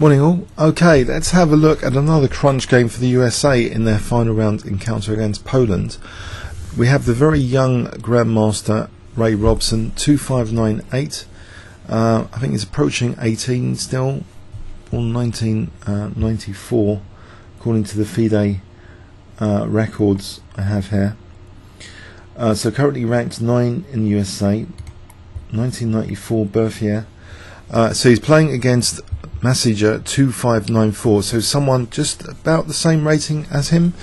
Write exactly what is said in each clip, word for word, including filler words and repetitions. Morning all. Okay, let's have a look at another crunch game for the U S A in their final round encounter against Poland. We have the very young Grandmaster Ray Robson, two five nine eight. Uh, I think he's approaching eighteen still, or nineteen ninety-four, according to the FIDE uh, records I have here. Uh, so currently ranked nine in the U S A, nineteen ninety-four birth year. Uh, so he's playing against Macieja, two five nine four, so someone just about the same rating as him.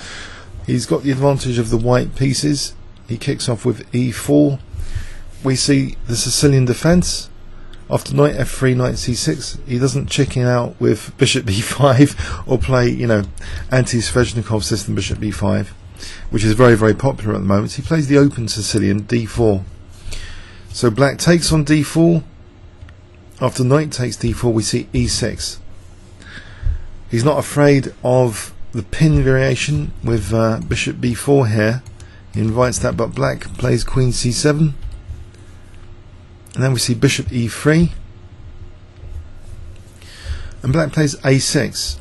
He's got the advantage of the white pieces. He kicks off with e four. We see the Sicilian defense. After knight f three, knight c six, he doesn't chicken out with bishop b five or play, you know, anti-Sveshnikov system bishop b five, which is very, very popular at the moment. He plays the open Sicilian, d four. So black takes on d four. After knight takes d four, we see e six. He's not afraid of the pin variation with uh, bishop b four here. He invites that, but black plays queen c seven. And then we see bishop e three. And black plays a six.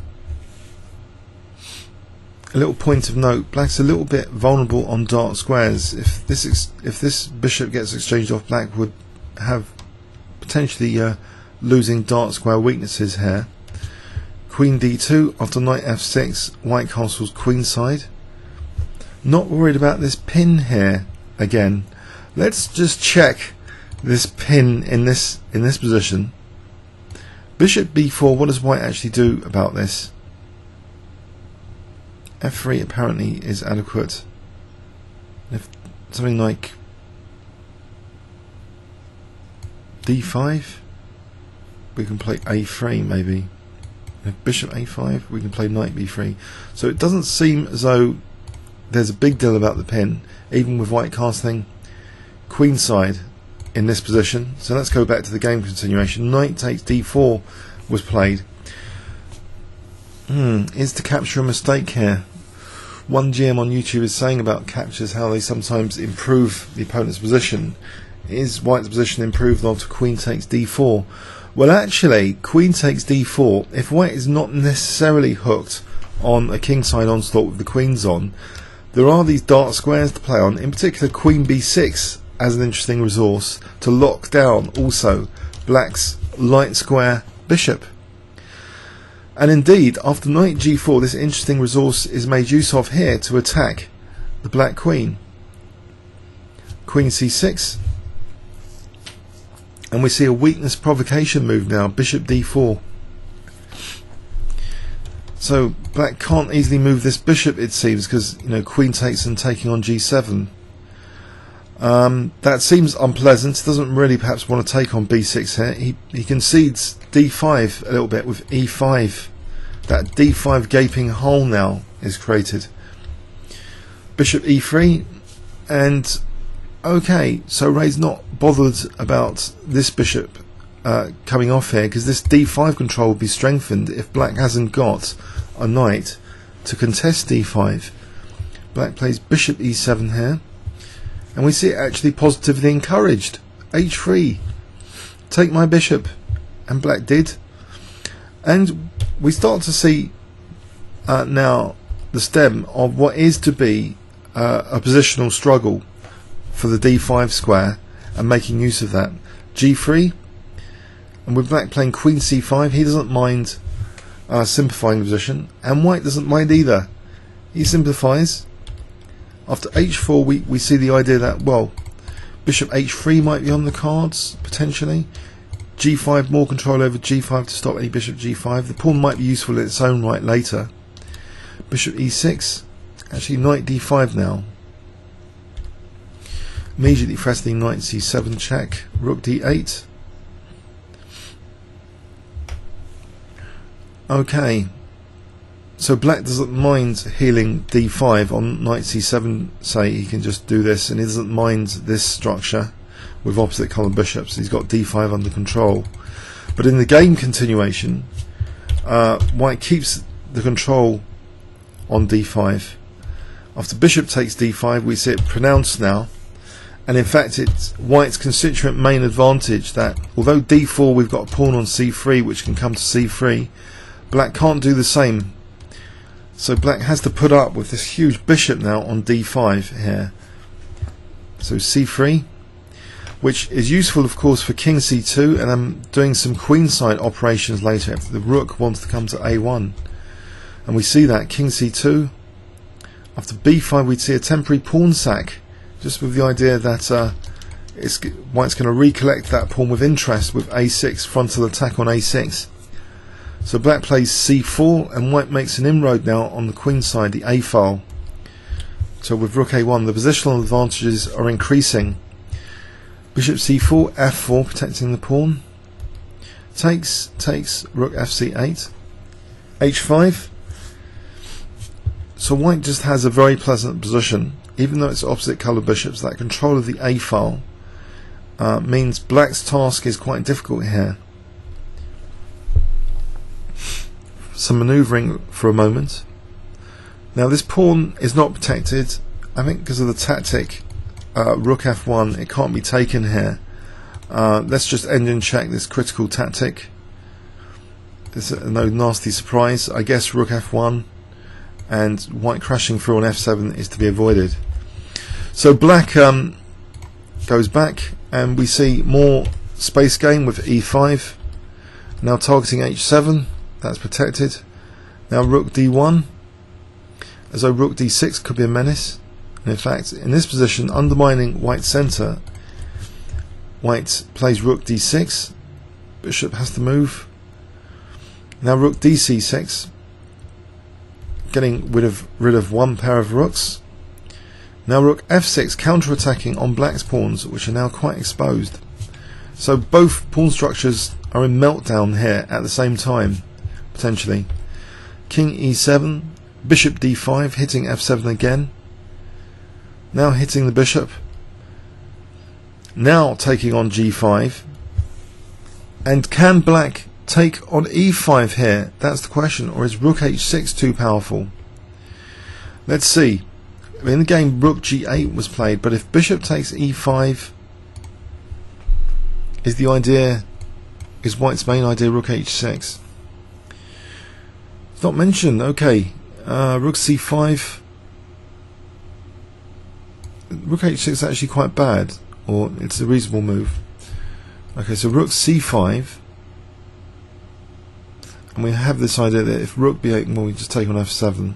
A little point of note, black's a little bit vulnerable on dark squares. If this, ex if this bishop gets exchanged off, black would have potentially uh, losing dark square weaknesses here. Queen d two, after knight f six, white castles queenside. Not worried about this pin here again. Let's just check this pin in this in this position. Bishop b four, what does white actually do about this? f three apparently is adequate. If something like d five, we can play a three maybe. If bishop a five, we can play knight b three. So it doesn't seem as though there's a big deal about the pin, even with white casting queenside in this position. So let's go back to the game continuation. Knight takes d four was played. Hmm, is to capture a mistake here. One G M on YouTube is saying about captures how they sometimes improve the opponent's position. Is white's position improved after queen takes d four? Well, actually, queen takes d four, if white is not necessarily hooked on a kingside onslaught with the queens on, there are these dark squares to play on, in particular queen b six as an interesting resource to lock down also black's light square bishop. And indeed, after knight g four, this interesting resource is made use of here to attack the black queen. Queen c six. And we see a weakness provocation move now, bishop d four. So black can't easily move this bishop, it seems, because, you know, queen takes and taking on g seven. Um, that seems unpleasant. Doesn't really perhaps want to take on b six here. He, he concedes d five a little bit with e five. That d five gaping hole now is created. Bishop e three, and okay, so Ray's not bothered about this bishop uh, coming off here, because this d five control will be strengthened if black hasn't got a knight to contest d five. Black plays bishop e seven here, and we see it actually positively encouraged. h three, take my bishop, and black did. And we start to see uh, now the stem of what is to be uh, a positional struggle for the d five square, and making use of that. g three, and with black playing queen c five, he doesn't mind uh, simplifying the position, and white doesn't mind either. He simplifies. After h four, we, we see the idea that, well, bishop h three might be on the cards, potentially. g five, more control over g five to stop any bishop g five. The pawn might be useful in its own right later. Bishop e six, actually knight d five now. Immediately threatening knight c seven check, rook d eight. Okay, so black doesn't mind healing d five on knight c seven, say. He can just do this, and he doesn't mind this structure with opposite colour bishops. He's got d five under control. But in the game continuation, uh, white keeps the control on d five. After bishop takes d five, we see it pronounced now. And in fact, it's white's constituent main advantage that although d four, we've got a pawn on c three, which can come to c three, Black can't do the same. So black has to put up with this huge bishop now on d five here. So c three, which is useful of course for king c two, and I'm doing some queenside operations later if the rook wants to come to a one. And we see that king c two. After b five we'd see a temporary pawn sack, just with the idea that uh, it's, white's going to recollect that pawn with interest with a six, frontal attack on a six. So black plays c four and white makes an inroad now on the queen side, the a file. So with rook a one the positional advantages are increasing. Bishop c four, f four protecting the pawn. Takes, takes, rook f c eight. h five. So white just has a very pleasant position, even though it's opposite coloured bishops. That control of the a file uh, means black's task is quite difficult here. Some manoeuvring for a moment. Now this pawn is not protected, I think because of the tactic, uh, rook f one, it can't be taken here. Uh, let's just engine check this critical tactic. There's uh, no nasty surprise, I guess rook f one, and white crashing through on f seven is to be avoided. So black um, goes back and we see more space game with e five, now targeting h seven. That's protected. Now rook d one, as though rook d six could be a menace, and in fact in this position undermining white's centre. White plays rook d six, bishop has to move. Now rook d c six, getting rid of, rid of one pair of rooks. Now rook f six, counter-attacking on black's pawns, which are now quite exposed. So both pawn structures are in meltdown here at the same time. Potentially king e seven, bishop d five, hitting f seven again, now hitting the bishop, now taking on g five. And can black take on e five here? That's the question. Or is rook h six too powerful? Let's see. In the game rook g eight was played, but if bishop takes e five is the idea, is white's main idea rook h six? Not mentioned. Okay, uh, rook c five, rook h six is actually quite bad, or it's a reasonable move. Okay, so rook c five, and we have this idea that if rook b eight, well, we just take on f seven.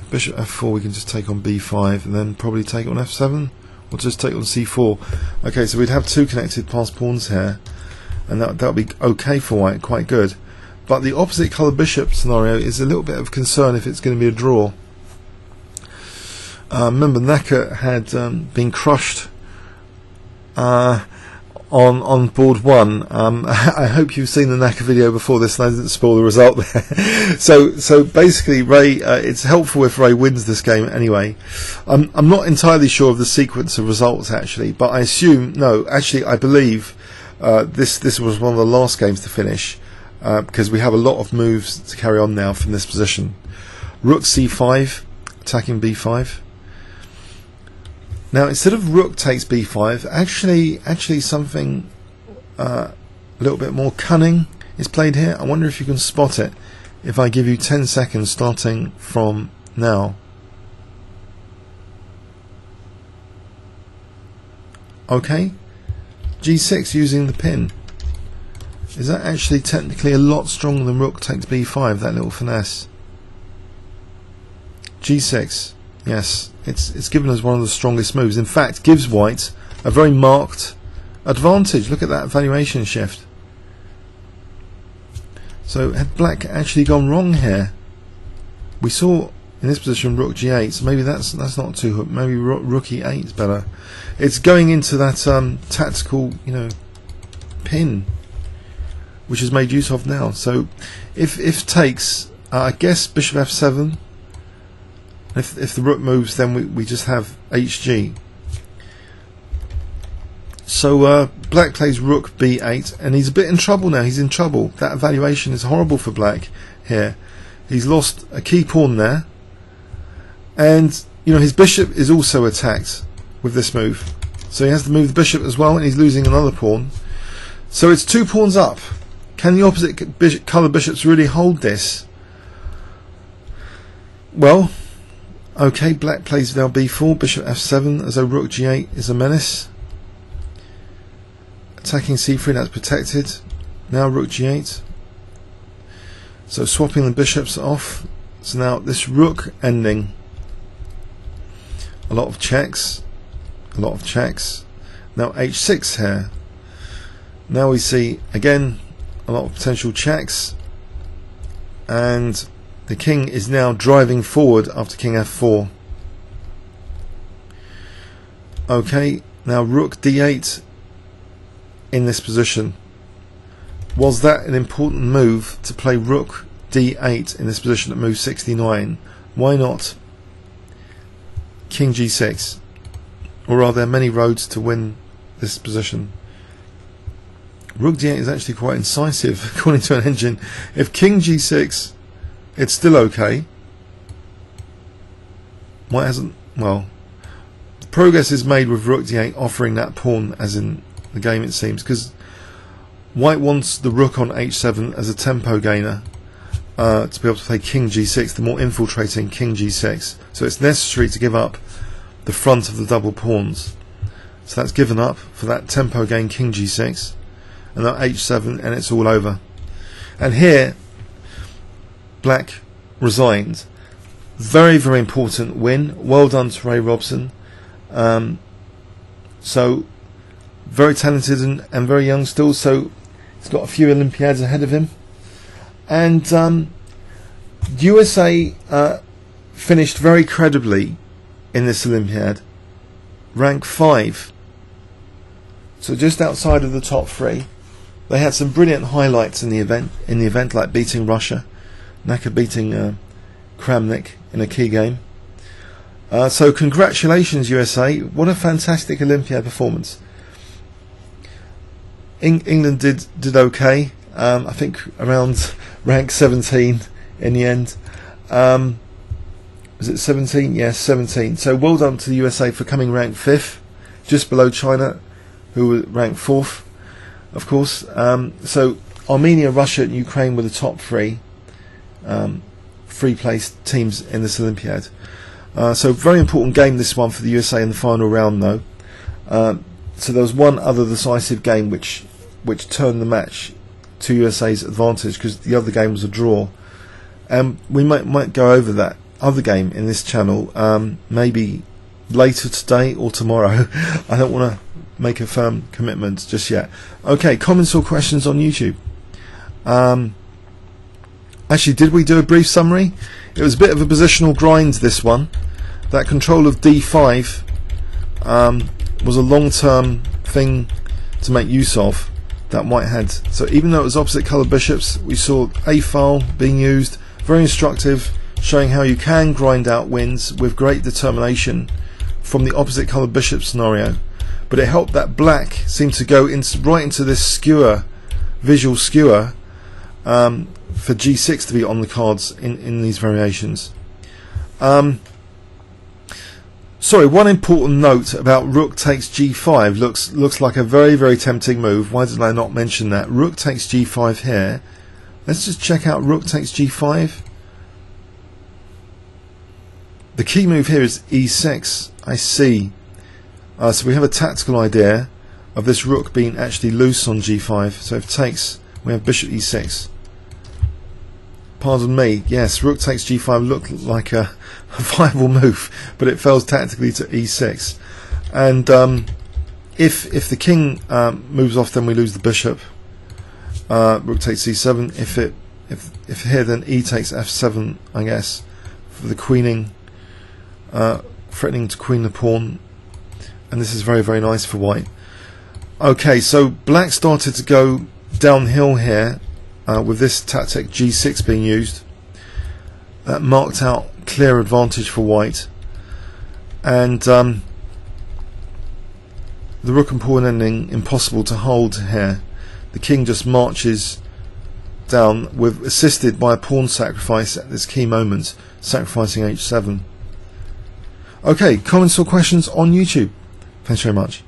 If bishop f four, we can just take on b five, and then probably take on f seven, or just take on c four. Okay, so we'd have two connected passed pawns here, and that that would be okay for white, quite good. But the opposite coloured bishop scenario is a little bit of concern if it's going to be a draw. Uh, remember, Naka had um, been crushed uh, on on board one. Um, I hope you've seen the Naka video before this, and I didn't spoil the result there. so, so basically, Ray, uh, it's helpful if Ray wins this game anyway. I'm I'm not entirely sure of the sequence of results actually, but I assume no. Actually, I believe uh, this this was one of the last games to finish. Uh, because we have a lot of moves to carry on now from this position. Rook c five, attacking b five. Now instead of rook takes b five, actually actually something uh, a little bit more cunning is played here. I wonder if you can spot it if I give you ten seconds starting from now. Okay, g six using the pin. Is that actually technically a lot stronger than rook takes b five, that little finesse? g six, yes, it's it's given us one of the strongest moves. In fact, gives white a very marked advantage. Look at that valuation shift. So had black actually gone wrong here? We saw in this position rook g eight, so maybe that's that's not too hooked. Maybe rook, rook e eight is better. It's going into that um, tactical, you know, pin, which is made use of now. So if if takes, uh, I guess bishop f seven, if, if the rook moves then we, we just have hg. So uh, black plays rook b eight and he's a bit in trouble now. He's in trouble. That evaluation is horrible for black here. He's lost a key pawn there, and you know his bishop is also attacked with this move, so he has to move the bishop as well, and he's losing another pawn. So it's two pawns up. Can the opposite bishop, colour bishops really hold this? Well, okay, black plays now b four, bishop f seven, as though rook g eight is a menace. Attacking c three, that's protected. Now rook g eight. So swapping the bishops off. So now this rook ending. A lot of checks. A lot of checks. Now h six here. Now we see, again, a lot of potential checks. And the king is now driving forward after king f four. Okay, now rook d eight in this position. Was that an important move to play rook d eight in this position at move sixty-nine? Why not king g six? Or are there many roads to win this position? Rook d eight is actually quite incisive according to an engine. If king g six, it's still okay. Why hasn't, well, progress is made with rook d eight offering that pawn as in the game, it seems, because white wants the rook on h seven as a tempo gainer uh, to be able to play king g six, the more infiltrating king g six. So it's necessary to give up the front of the double pawns. So that's given up for that tempo gain king g six. And now h seven, and it's all over. And here black resigned. Very, very important win. Well done to Ray Robson. Um, so very talented and, and very young still, so he's got a few Olympiads ahead of him. And um, U S A uh, finished very credibly in this Olympiad, rank five, so just outside of the top three. They had some brilliant highlights in the event, in the event like beating Russia, Naka beating uh, Kramnik in a key game. Uh, so congratulations U S A, what a fantastic Olympiad performance. In England did, did okay, um, I think around rank seventeen in the end. Um, was it seventeen? Yes, seventeen. So well done to the U S A for coming ranked fifth, just below China, who were ranked fourth. Of course, um, so Armenia, Russia and Ukraine were the top three um, free placed teams in this Olympiad. Uh, so very important game this one for the U S A in the final round though. Uh, so there was one other decisive game which which turned the match to U S A's advantage, because the other game was a draw. And we might, might go over that other game in this channel um, maybe later today or tomorrow. I don't want to make a firm commitment just yet. Okay, comments or questions on YouTube? Um, actually, did we do a brief summary? It was a bit of a positional grind, this one. That control of d five um, was a long-term thing to make use of that white had. So even though it was opposite colour bishops, we saw a-file being used, very instructive, showing how you can grind out wins with great determination from the opposite colour bishop scenario. But it helped that black seemed to go into, right into this skewer, visual skewer, um, for g six to be on the cards in, in these variations. Um, sorry, one important note about rook takes g five looks looks like a very, very tempting move. Why did I not mention that? Rook takes g five here. Let's just check out rook takes g five. The key move here is e six. I see. Uh, so we have a tactical idea of this rook being actually loose on g five. So if takes, we have bishop e six. Pardon me, yes, rook takes g five looked like a, a viable move, but it fails tactically to e six. And um, if if the king um, moves off, then we lose the bishop. Uh, rook takes c seven. If it if if here, then e takes f seven, I guess, for the queening, uh, threatening to queen the pawn. And this is very, very nice for white. Okay, so black started to go downhill here uh, with this tactic g six being used. That marked out clear advantage for white. And um, the rook and pawn ending impossible to hold here. The king just marches down, with assisted by a pawn sacrifice at this key moment, sacrificing h seven. Okay, comments or questions on YouTube? Thanks very much.